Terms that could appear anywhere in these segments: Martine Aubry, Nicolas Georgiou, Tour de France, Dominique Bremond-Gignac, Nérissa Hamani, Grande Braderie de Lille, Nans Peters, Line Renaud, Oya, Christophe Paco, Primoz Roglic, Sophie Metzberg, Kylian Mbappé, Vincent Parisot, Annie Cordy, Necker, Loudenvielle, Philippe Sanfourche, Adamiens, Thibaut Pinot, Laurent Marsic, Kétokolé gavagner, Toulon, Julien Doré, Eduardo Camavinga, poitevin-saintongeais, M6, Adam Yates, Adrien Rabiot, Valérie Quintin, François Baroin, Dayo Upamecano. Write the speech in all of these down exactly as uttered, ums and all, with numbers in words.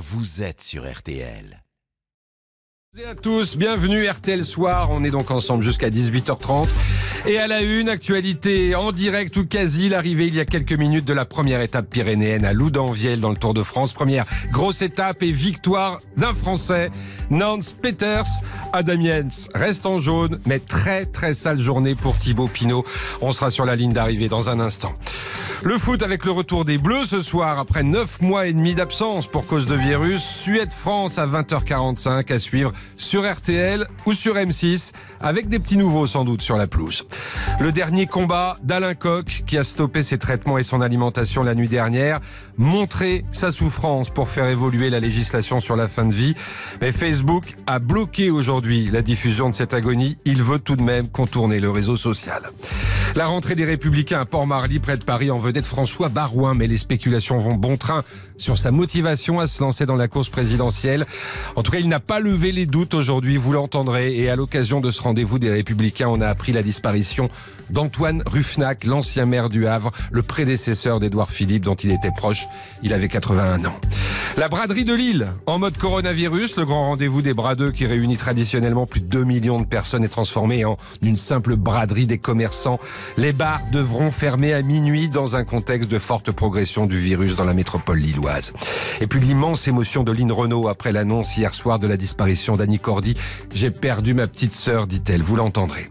Vous êtes sur R T L. Bonjour à tous, bienvenue R T L Soir, on est donc ensemble jusqu'à dix-huit heures trente. Et à la une, actualité en direct ou quasi, l'arrivée il y a quelques minutes de la première étape pyrénéenne à Loudenvielle dans le Tour de France. Première grosse étape et victoire d'un Français, Nans Peters. Adamiens reste en jaune, mais très très sale journée pour Thibaut Pinot. On sera sur la ligne d'arrivée dans un instant. Le foot avec le retour des Bleus ce soir après neuf mois et demi d'absence pour cause de virus. Suède-France à vingt heures quarante-cinq à suivre sur R T L ou sur M six avec des petits nouveaux sans doute sur la pelouse. Le dernier combat d'Alain Coq qui a stoppé ses traitements et son alimentation la nuit dernière. Montrer sa souffrance pour faire évoluer la législation sur la fin de vie. Mais Facebook a bloqué aujourd'hui la diffusion de cette agonie. Il veut tout de même contourner le réseau social. La rentrée des Républicains à Port-Marly près de Paris en vedette François Baroin. Mais les spéculations vont bon train sur sa motivation à se lancer dans la course présidentielle. En tout cas, il n'a pas levé les doutes aujourd'hui, vous l'entendrez. Et à l'occasion de ce rendez-vous des Républicains, on a appris la disparition d'Antoine Ruffnac, l'ancien maire du Havre, le prédécesseur d'Édouard Philippe dont il était proche. Il avait quatre-vingt-un ans. La braderie de Lille, en mode coronavirus, le grand rendez-vous des bradeux qui réunit traditionnellement plus de deux millions de personnes est transformé en une simple braderie des commerçants. Les bars devront fermer à minuit dans un contexte de forte progression du virus dans la métropole lilloise. Et puis l'immense émotion de Line Renaud après l'annonce hier soir de la disparition d'Annie Cordy. J'ai perdu ma petite sœur, dit-elle, vous l'entendrez.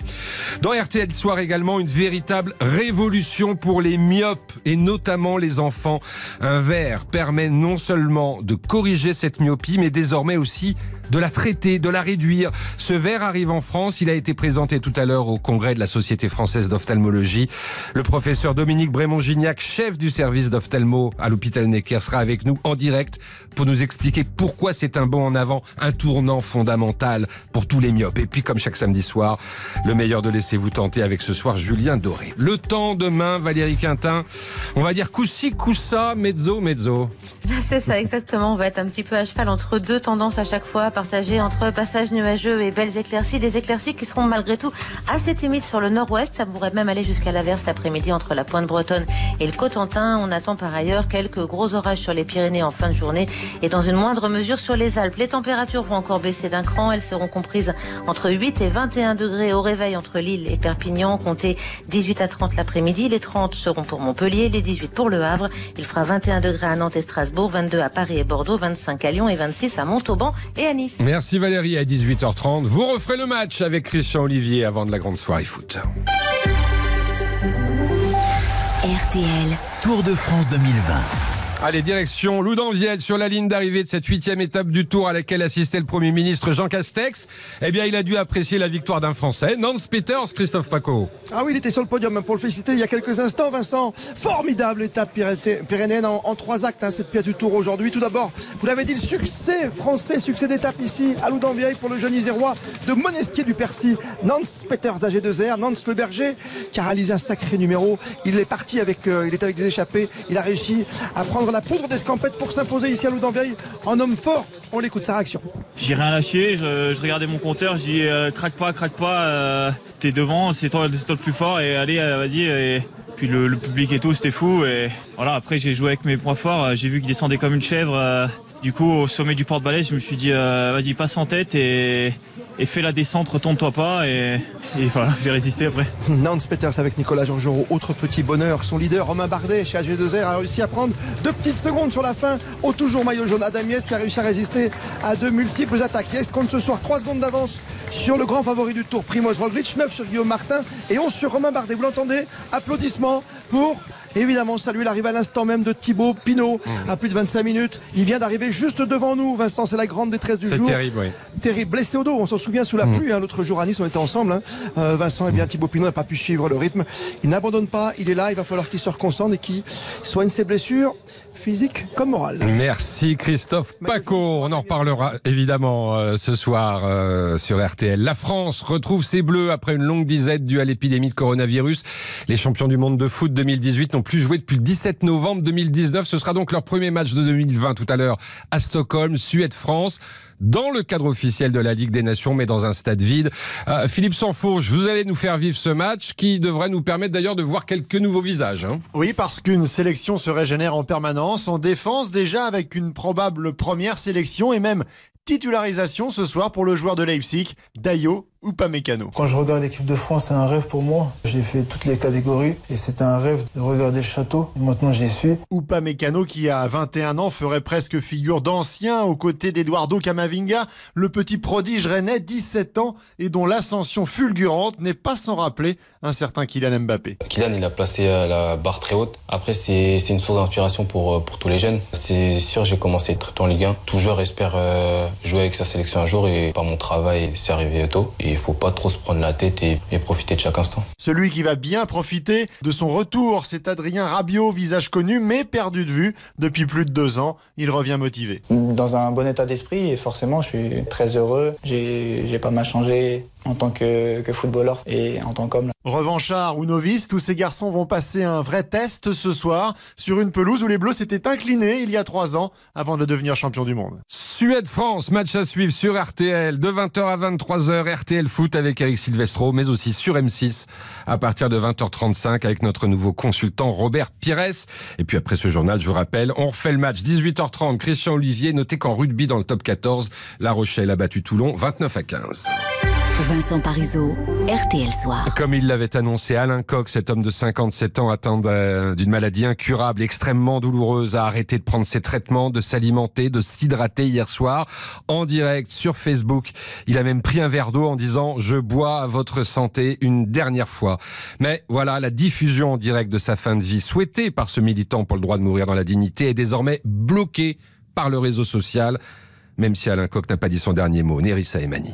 Dans R T L Soir également, une véritable révolution pour les myopes et notamment les enfants. Un verre permet non seulement de corriger cette myopie, mais désormais aussi de la traiter, de la réduire. Ce verre arrive en France, il a été présenté tout à l'heure au congrès de la Société française d'ophtalmologie. Le professeur Dominique Bremond-Gignac, chef du service d'ophtalmo à l'hôpital Necker, sera avec nous en direct pour nous expliquer pourquoi c'est un bond en avant, un tournant fondamental pour tous les myopes. Et puis comme chaque samedi soir, le meilleur de Laissez-vous tenter avec ce soir Julien Doré. Le temps demain, Valérie Quintin, on va dire coussi, coussa, mezzo, mezzo. C'est ça, exactement. On va être un petit peu à cheval entre deux tendances à chaque fois, partagées entre passages nuageux et belles éclaircies. Des éclaircies qui seront malgré tout assez timides sur le nord-ouest. Ça pourrait même aller jusqu'à l'averse l'après-midi entre la pointe bretonne et le Cotentin. On attend par ailleurs quelques gros orages sur les Pyrénées en fin de journée et dans une moindre mesure sur les Alpes. Les températures vont encore baisser d'un cran. Elles seront comprises entre huit et vingt-et-un degrés au réveil entre Lille et Perpignan. Perpignan, comptez dix-huit à trente l'après-midi. Les trente seront pour Montpellier, les dix-huit pour Le Havre. Il fera vingt-et-un degrés à Nantes et Strasbourg, vingt-deux à Paris et Bordeaux, vingt-cinq à Lyon et vingt-six à Montauban et à Nice. Merci Valérie. À dix-huit heures trente, vous referez le match avec Christian Olivier avant de la grande soirée foot. R T L Tour de France deux mille vingt. Allez, direction Loudenvielle sur la ligne d'arrivée de cette huitième étape du Tour à laquelle assistait le Premier ministre Jean Castex. Eh bien, il a dû apprécier la victoire d'un Français, Nans Peters, Christophe Paco. Ah oui, il était sur le podium pour le féliciter il y a quelques instants, Vincent. Formidable étape pyrénéenne en, en trois actes, hein, cette pièce du Tour aujourd'hui. Tout d'abord, vous l'avez dit, le succès français, succès d'étape ici à Loudenvielle pour le jeune isérois de Monestier du Percy, Nans Peters d'A G deux R, Nans le Berger, qui a réalisé un sacré numéro. Il est parti avec, euh, il était avec des échappés, il a réussi à prendre la poudre d'escampette pour s'imposer ici à Loudenvielle en homme fort. On l'écoute, sa réaction. J'ai rien lâché, je, je regardais mon compteur, j'ai dit euh, craque pas, craque pas, euh, t'es devant, c'est toi, toi le plus fort et allez, vas-y. Et puis le, le public et tout, c'était fou. Et voilà, après j'ai joué avec mes points forts, j'ai vu qu'il descendait comme une chèvre. Euh, du coup, au sommet du porte-balais, je me suis dit euh, vas-y, passe en tête et. Et fais la descente, retombe-toi pas et, et voilà, je vais résister après. Nans Peters avec Nicolas Georgiou, autre petit bonheur. Son leader, Romain Bardet, chez A G deux R, a réussi à prendre deux petites secondes sur la fin au toujours maillot jaune. Adam Yates qui a réussi à résister à de multiples attaques. Yates compte ce soir trois secondes d'avance sur le grand favori du Tour, Primoz Roglic, neuf sur Guillaume Martin et onze sur Romain Bardet. Vous l'entendez, applaudissements pour... Évidemment, salut, il arrive à l'instant même de Thibaut Pinot mmh. à plus de vingt-cinq minutes. Il vient d'arriver juste devant nous, Vincent. C'est la grande détresse du jour. C'est terrible, oui. Terrible. Blessé au dos, on s'en souvient sous la mmh. pluie. Hein. L'autre jour à Nice, on était ensemble. Hein. Euh, Vincent, et bien Thibaut Pinot n'a pas pu suivre le rythme. Il n'abandonne pas, il est là. Il va falloir qu'il se reconcentre et qu'il soigne ses blessures physiques comme morales. Merci Christophe Paco. On en reparlera évidemment euh, ce soir euh, sur R T L. La France retrouve ses bleus après une longue disette due à l'épidémie de coronavirus. Les champions du monde de foot deux mille dix-huit n'ont plus joué depuis le dix-sept novembre deux mille dix-neuf. Ce sera donc leur premier match de deux mille vingt tout à l'heure à Stockholm, Suède-France. dans le cadre officiel de la Ligue des Nations, mais dans un stade vide. Euh, Philippe Sanfourche, vous allez nous faire vivre ce match qui devrait nous permettre d'ailleurs de voir quelques nouveaux visages. Hein. Oui, parce qu'une sélection se régénère en permanence, en défense déjà avec une probable première sélection et même titularisation ce soir pour le joueur de Leipzig, Dayo Upamecano. Quand je regarde l'équipe de France, c'est un rêve pour moi. J'ai fait toutes les catégories et c'était un rêve de regarder le château. Et maintenant, j'y suis. Upamecano, qui à vingt et un ans, ferait presque figure d'ancien aux côtés d'Eduardo Camavinga, le petit prodige rennais, dix-sept ans, et dont l'ascension fulgurante n'est pas sans rappeler un certain Kylian Mbappé. Kylian, il a placé la barre très haute. Après, c'est une source d'inspiration pour, pour tous les jeunes. C'est sûr, j'ai commencé très tôt en Ligue un. Tout joueur espère euh, jouer avec sa sélection un jour et par mon travail, c'est arrivé tôt. Et il ne faut pas trop se prendre la tête et, et profiter de chaque instant. Celui qui va bien profiter de son retour, c'est Adrien Rabiot, visage connu mais perdu de vue. Depuis plus de deux ans, il revient motivé. Dans un bon état d'esprit et forcément je suis très heureux. J'ai, j'ai pas mal changé en tant que, que footballeur et en tant qu'homme. Revanchard ou novice, tous ces garçons vont passer un vrai test ce soir sur une pelouse où les Bleus s'étaient inclinés il y a trois ans avant de devenir champion du monde. Suède-France, match à suivre sur R T L de vingt heures à vingt-trois heures, R T L Foot avec Eric Silvestro, mais aussi sur M six à partir de vingt heures trente-cinq avec notre nouveau consultant Robert Pires. Et puis après ce journal, je vous rappelle, on refait le match dix-huit heures trente, Christian Olivier. Notez qu'en rugby dans le top quatorze, La Rochelle a battu Toulon vingt-neuf à quinze. Vincent Parisot, R T L Soir. Comme il l'avait annoncé, Alain Coq, cet homme de cinquante-sept ans atteint d'une maladie incurable, extrêmement douloureuse, a arrêté de prendre ses traitements, de s'alimenter, de s'hydrater hier soir en direct sur Facebook. Il a même pris un verre d'eau en disant « Je bois à votre santé une dernière fois ». Mais voilà, la diffusion en direct de sa fin de vie souhaitée par ce militant pour le droit de mourir dans la dignité est désormais bloquée par le réseau social, même si Alain Coq n'a pas dit son dernier mot. Nérissa Hamani.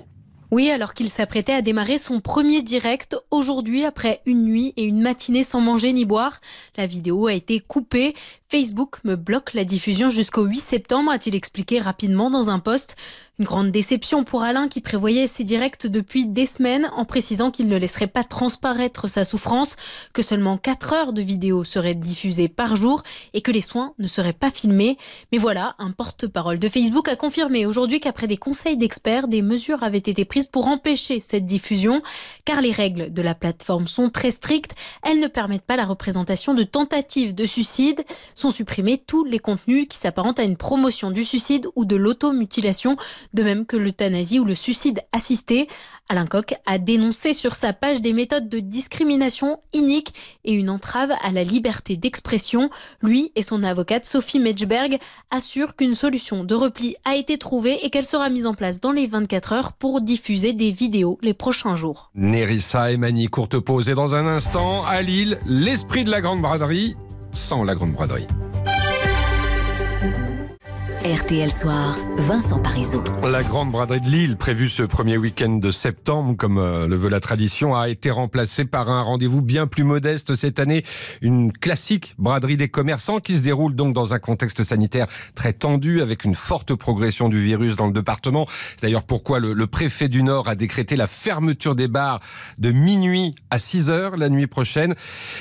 Oui, alors qu'il s'apprêtait à démarrer son premier direct aujourd'hui après une nuit et une matinée sans manger ni boire. La vidéo a été coupée. Facebook me bloque la diffusion jusqu'au huit septembre, a-t-il expliqué rapidement dans un post. Une grande déception pour Alain qui prévoyait ses directs depuis des semaines en précisant qu'il ne laisserait pas transparaître sa souffrance, que seulement quatre heures de vidéos seraient diffusées par jour et que les soins ne seraient pas filmés. Mais voilà, un porte-parole de Facebook a confirmé aujourd'hui qu'après des conseils d'experts, des mesures avaient été prises pour empêcher cette diffusion, car les règles de la plateforme sont très strictes. Elles ne permettent pas la représentation de tentatives de suicide. Sont supprimés tous les contenus qui s'apparentent à une promotion du suicide ou de l'automutilation, de même que l'euthanasie ou le suicide assisté. Alain Coq a dénoncé sur sa page des méthodes de discrimination iniques et une entrave à la liberté d'expression. Lui et son avocate Sophie Metzberg assurent qu'une solution de repli a été trouvée et qu'elle sera mise en place dans les vingt-quatre heures pour diffuser des vidéos les prochains jours. Nérissa Hamani, courte pause et dans un instant, à Lille, l'esprit de la Grande Braderie sans la Grande Braderie. R T L Soir, Vincent Parisot. La Grande Braderie de Lille, prévue ce premier week-end de septembre, comme le veut la tradition, a été remplacée par un rendez-vous bien plus modeste cette année. Une classique braderie des commerçants qui se déroule donc dans un contexte sanitaire très tendu, avec une forte progression du virus dans le département. C'est d'ailleurs pourquoi le, le préfet du Nord a décrété la fermeture des bars de minuit à six heures la nuit prochaine.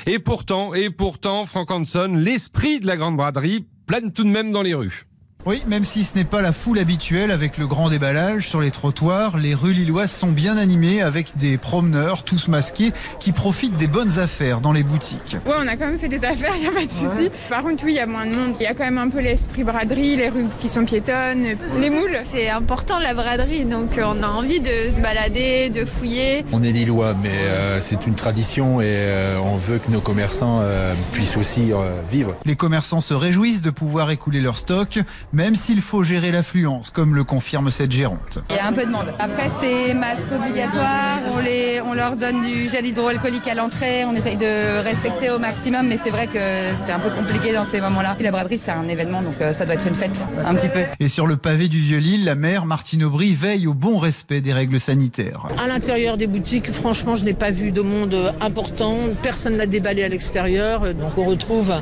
Et pourtant, et pourtant, Franck Hansen, l'esprit de la Grande Braderie plane tout de même dans les rues. Oui, même si ce n'est pas la foule habituelle avec le grand déballage sur les trottoirs, les rues lilloises sont bien animées avec des promeneurs tous masqués qui profitent des bonnes affaires dans les boutiques. Ouais, on a quand même fait des affaires, il n'y a pas de souci. Ouais. Par contre, oui, il y a moins de monde. Il y a quand même un peu l'esprit braderie, les rues qui sont piétonnes, ouais. Les moules. C'est important la braderie, donc on a envie de se balader, de fouiller. On est lillois, mais euh, c'est une tradition et euh, on veut que nos commerçants euh, puissent aussi euh, vivre. Les commerçants se réjouissent de pouvoir écouler leur stock, même s'il faut gérer l'affluence, comme le confirme cette gérante. Il y a un peu de monde. Après, c'est masque obligatoire, on, les, on leur donne du gel hydroalcoolique à l'entrée, on essaye de respecter au maximum, mais c'est vrai que c'est un peu compliqué dans ces moments-là. La braderie, c'est un événement, donc ça doit être une fête, un petit peu. Et sur le pavé du Vieux-Lille, la maire Martine Aubry veille au bon respect des règles sanitaires. À l'intérieur des boutiques, franchement, je n'ai pas vu de monde important, personne n'a déballé à l'extérieur, donc on retrouve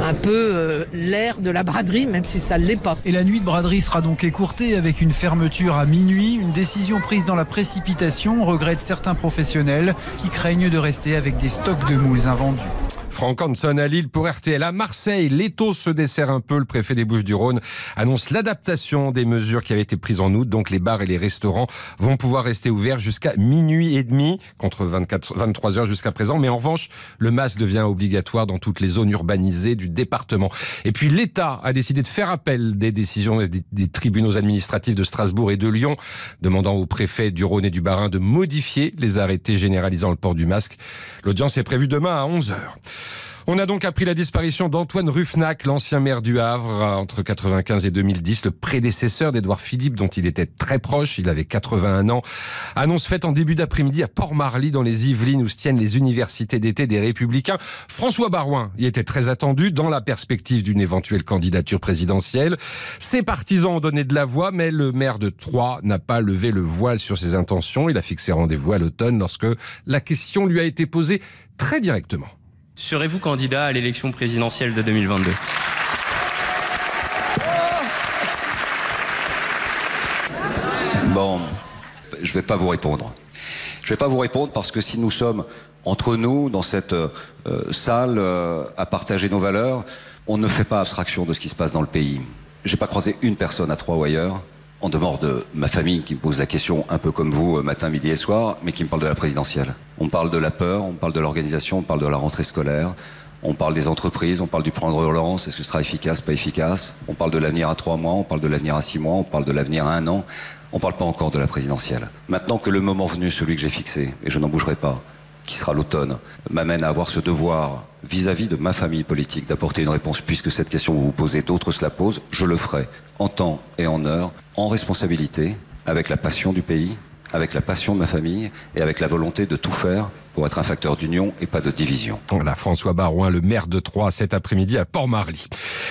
un peu l'air de la braderie, même si ça l'est. Et la nuit de braderie sera donc écourtée avec une fermeture à minuit, une décision prise dans la précipitation, regrette certains professionnels qui craignent de rester avec des stocks de moules invendus. Franck Hansen à Lille pour R T L. À Marseille, l'étau se dessert un peu. Le préfet des Bouches-du-Rhône annonce l'adaptation des mesures qui avaient été prises en août. Donc les bars et les restaurants vont pouvoir rester ouverts jusqu'à minuit et demi, contre vingt-quatre, vingt-trois heures jusqu'à présent. Mais en revanche, le masque devient obligatoire dans toutes les zones urbanisées du département. Et puis l'État a décidé de faire appel des décisions des, des tribunaux administratifs de Strasbourg et de Lyon, demandant aux préfets du Rhône et du Bas-Rhin de modifier les arrêtés généralisant le port du masque. L'audience est prévue demain à onze heures. On a donc appris la disparition d'Antoine Ruffnac, l'ancien maire du Havre, entre mille neuf cent quatre-vingt-quinze et deux mille dix, le prédécesseur d'Édouard Philippe, dont il était très proche. Il avait quatre-vingt-un ans. Annonce faite en début d'après-midi à Port-Marly, dans les Yvelines, où se tiennent les universités d'été des Républicains. François Baroin y était très attendu, dans la perspective d'une éventuelle candidature présidentielle. Ses partisans ont donné de la voix, mais le maire de Troyes n'a pas levé le voile sur ses intentions. Il a fixé rendez-vous à l'automne, lorsque la question lui a été posée très directement. Serez-vous candidat à l'élection présidentielle de deux mille vingt-deux? Bon, je ne vais pas vous répondre. Je ne vais pas vous répondre parce que si nous sommes entre nous, dans cette euh, salle, euh, à partager nos valeurs, on ne fait pas abstraction de ce qui se passe dans le pays. Je n'ai pas croisé une personne à Troyes ou ailleurs, en dehors de ma famille qui me pose la question, un peu comme vous, matin, midi et soir, mais qui me parle de la présidentielle. On parle de la peur, on parle de l'organisation, on parle de la rentrée scolaire, on parle des entreprises, on parle du plan de relance, est-ce que ce sera efficace, pas efficace? On parle de l'avenir à trois mois, on parle de l'avenir à six mois, on parle de l'avenir à un an, on parle pas encore de la présidentielle. Maintenant que le moment venu, celui que j'ai fixé, et je n'en bougerai pas, qui sera l'automne, m'amène à avoir ce devoir vis-à-vis de ma famille politique d'apporter une réponse, puisque cette question vous vous posez, d'autres se la posent, je le ferai en temps et en heure, en responsabilité, avec la passion du pays, avec la passion de ma famille et avec la volonté de tout faire pour être un facteur d'union et pas de division. Voilà François Baroin, le maire de Troyes, cet après-midi à Port-Marly.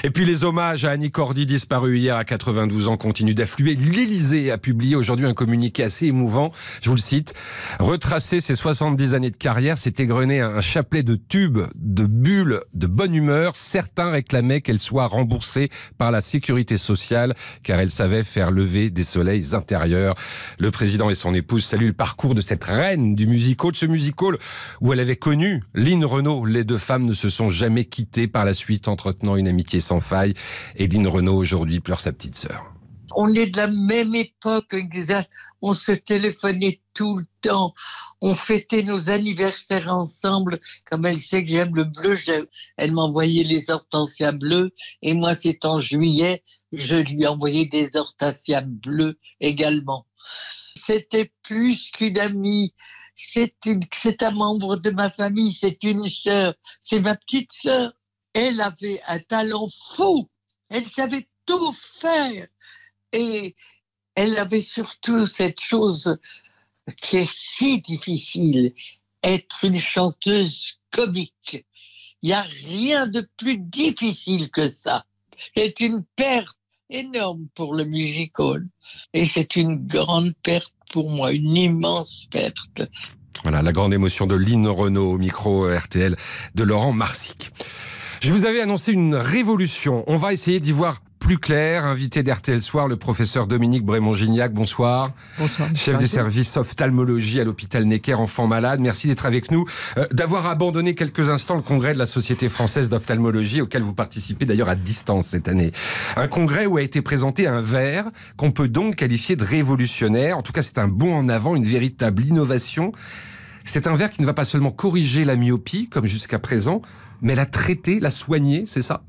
Et puis les hommages à Annie Cordy, disparue hier à quatre-vingt-douze ans, continuent d'affluer. L'Élysée a publié aujourd'hui un communiqué assez émouvant, je vous le cite. Retracer ses soixante-dix années de carrière, c'est égrener un chapelet de tubes, de bulles, de bonne humeur. Certains réclamaient qu'elle soit remboursée par la sécurité sociale, car elle savait faire lever des soleils intérieurs. Le président et son épouse saluent le parcours de cette reine du music-hall, de ce music-hall où elle avait connu Line Renaud. Les deux femmes ne se sont jamais quittées par la suite, entretenant une amitié sans faille. Et Line Renaud, aujourd'hui, pleure sa petite sœur. On est de la même époque exacte. On se téléphonait tout le temps. On fêtait nos anniversaires ensemble. Comme elle sait que j'aime le bleu, elle m'envoyait les hortensias bleues. Et moi, c'est en juillet, je lui envoyais des hortensias bleues également. C'était plus qu'une amie. C'est un membre de ma famille, c'est une sœur, c'est ma petite sœur. Elle avait un talent fou, elle savait tout faire. Et elle avait surtout cette chose qui est si difficile, être une chanteuse comique. Il n'y a rien de plus difficile que ça. C'est une perte énorme pour le music-hall. Et c'est une grande perte pour moi, une immense perte. Voilà la grande émotion de Line Renaud au micro R T L de Laurent Marsic. Je vous avais annoncé une révolution. On va essayer d'y voir plus clair. Invité d'R T L Soir, le professeur Dominique Bremond-Gignac. Bonsoir. Bonsoir. Chef du service ophtalmologie à l'hôpital Necker, enfant malade. Merci d'être avec nous, euh, d'avoir abandonné quelques instants le congrès de la Société française d'ophtalmologie, auquel vous participez d'ailleurs à distance cette année. Un congrès où a été présenté un verre qu'on peut donc qualifier de révolutionnaire. En tout cas, c'est un bond en avant, une véritable innovation. C'est un verre qui ne va pas seulement corriger la myopie, comme jusqu'à présent, mais la traiter, la soigner, c'est ça ?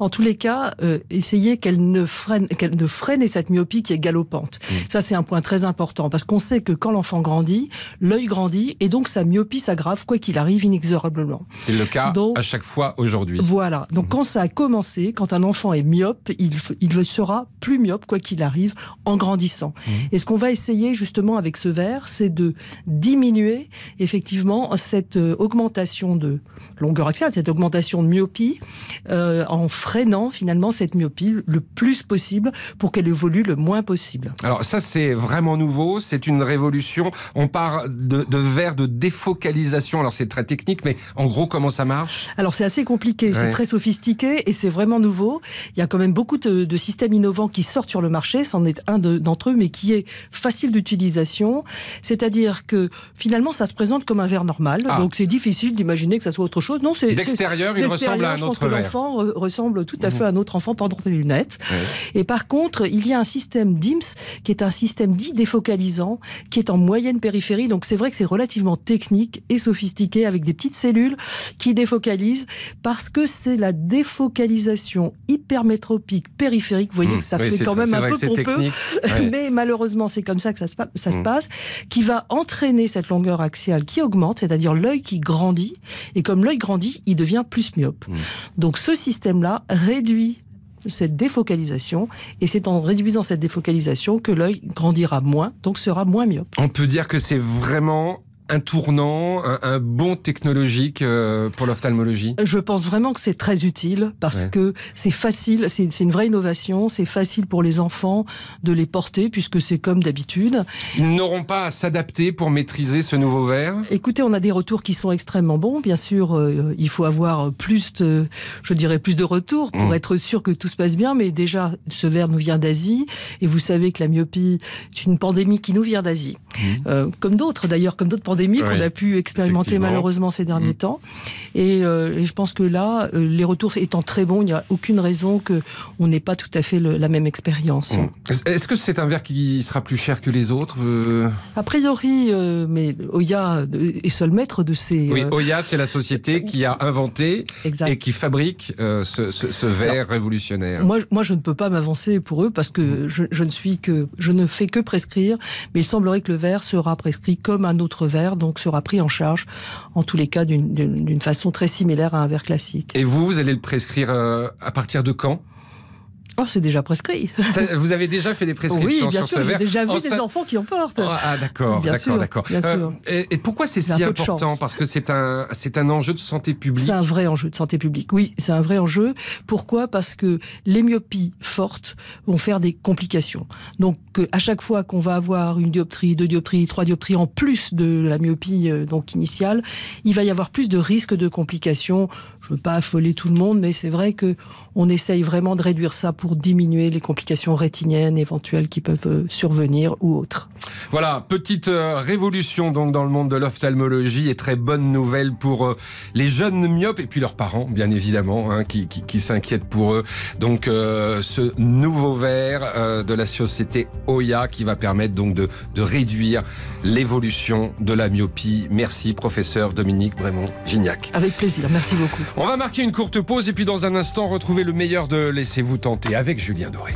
En tous les cas, euh, essayer qu'elle ne freine, qu'elle ne freine cette myopie qui est galopante. Mmh. Ça, c'est un point très important, parce qu'on sait que quand l'enfant grandit, l'œil grandit, et donc sa myopie s'aggrave, quoi qu'il arrive, inexorablement. C'est le cas donc, à chaque fois aujourd'hui. Voilà. Donc, mmh. quand ça a commencé, quand un enfant est myope, il, il sera plus myope, quoi qu'il arrive, en grandissant. Mmh. Et ce qu'on va essayer, justement, avec ce verre, c'est de diminuer, effectivement, cette euh, augmentation de longueur axiale, cette augmentation de myopie, euh, en freinant freinant finalement cette myopie le plus possible pour qu'elle évolue le moins possible. Alors ça, c'est vraiment nouveau, c'est une révolution. On part de, de verre de défocalisation. Alors c'est très technique, mais en gros, comment ça marche? Alors c'est assez compliqué, ouais. C'est très sophistiqué et c'est vraiment nouveau. Il y a quand même beaucoup de, de systèmes innovants qui sortent sur le marché, c'en est un d'entre eux, mais qui est facile d'utilisation. C'est-à-dire que finalement, ça se présente comme un verre normal, ah. donc c'est difficile d'imaginer que ça soit autre chose. Non, c'est d'extérieur, il ressemble à un autre verre. L'enfant ressemble tout à fait à un autre enfant pendant les lunettes. Ouais. Et par contre, il y a un système D I M S qui est un système dit défocalisant, qui est en moyenne périphérie. Donc c'est vrai que c'est relativement technique et sophistiqué avec des petites cellules qui défocalisent parce que c'est la défocalisation hypermétropique périphérique. Vous voyez mmh. que ça oui, fait quand même un peu pompeux, ouais. mais malheureusement c'est comme ça que ça se, ça mmh. se passe, qui va entraîner cette longueur axiale qui augmente, c'est-à-dire l'œil qui grandit. Et comme l'œil grandit, il devient plus myope. Mmh. Donc ce système-là réduit cette défocalisation, et c'est en réduisant cette défocalisation que l'œil grandira moins, donc sera moins myope. On peut dire que c'est vraiment un tournant, un, un bond technologique euh, pour l'ophtalmologie? Je pense vraiment que c'est très utile parce ouais. que c'est facile, c'est une vraie innovation, c'est facile pour les enfants de les porter puisque c'est comme d'habitude. Ils n'auront pas à s'adapter pour maîtriser ce nouveau verre? Écoutez, on a des retours qui sont extrêmement bons. Bien sûr, euh, il faut avoir plus de, je dirais, plus de retours pour mmh. être sûr que tout se passe bien, mais déjà, ce verre nous vient d'Asie et vous savez que la myopie est une pandémie qui nous vient d'Asie. Mmh. Euh, comme d'autres, d'ailleurs, comme d'autres pandémies pandémie qu'on a pu expérimenter malheureusement ces derniers mmh. temps. Et, euh, et je pense que là, euh, les retours étant très bons, il n'y a aucune raison qu'on n'ait pas tout à fait le, la même expérience. Mmh. Est-ce que c'est un verre qui sera plus cher que les autres? A priori, euh, mais Oya est seul maître de ces... Oui, euh... Oya, c'est la société qui a inventé exact. Et qui fabrique euh, ce, ce, ce verre révolutionnaire. Moi, moi, je ne peux pas m'avancer pour eux parce que mmh. je, je, ne suis que, je ne fais que prescrire, mais il semblerait que le verre sera prescrit comme un autre verre, donc sera pris en charge, en tous les cas, d'une façon très similaire à un verre classique. Et vous, vous allez le prescrire euh, à partir de quand ? Oh, c'est déjà prescrit. Ça, vous avez déjà fait des prescriptions? Oui, bien sur sûr, ce verre. J'ai déjà vu en des sa... enfants qui en portent. Oh, ah, d'accord, d'accord, d'accord. Euh, et, et pourquoi c'est si important? Parce que c'est un, c'est un enjeu de santé publique. C'est un vrai enjeu de santé publique. Oui, c'est un vrai enjeu. Pourquoi? Parce que les myopies fortes vont faire des complications. Donc, à chaque fois qu'on va avoir une dioptrie, deux dioptries, trois dioptries en plus de la myopie donc initiale, il va y avoir plus de risques de complications. Je ne veux pas affoler tout le monde, mais c'est vrai que on essaye vraiment de réduire ça pour pour diminuer les complications rétiniennes éventuelles qui peuvent survenir ou autres. Voilà, petite euh, révolution donc dans le monde de l'ophtalmologie et très bonne nouvelle pour euh, les jeunes myopes et puis leurs parents, bien évidemment, hein, qui, qui, qui s'inquiètent pour eux. Donc euh, ce nouveau verre euh, de la société Oya qui va permettre donc de, de réduire l'évolution de la myopie. Merci professeur Dominique Bremond-Gignac. Avec plaisir, merci beaucoup. On va marquer une courte pause et puis dans un instant retrouver le meilleur de Laissez-vous tenter avec Julien Doré.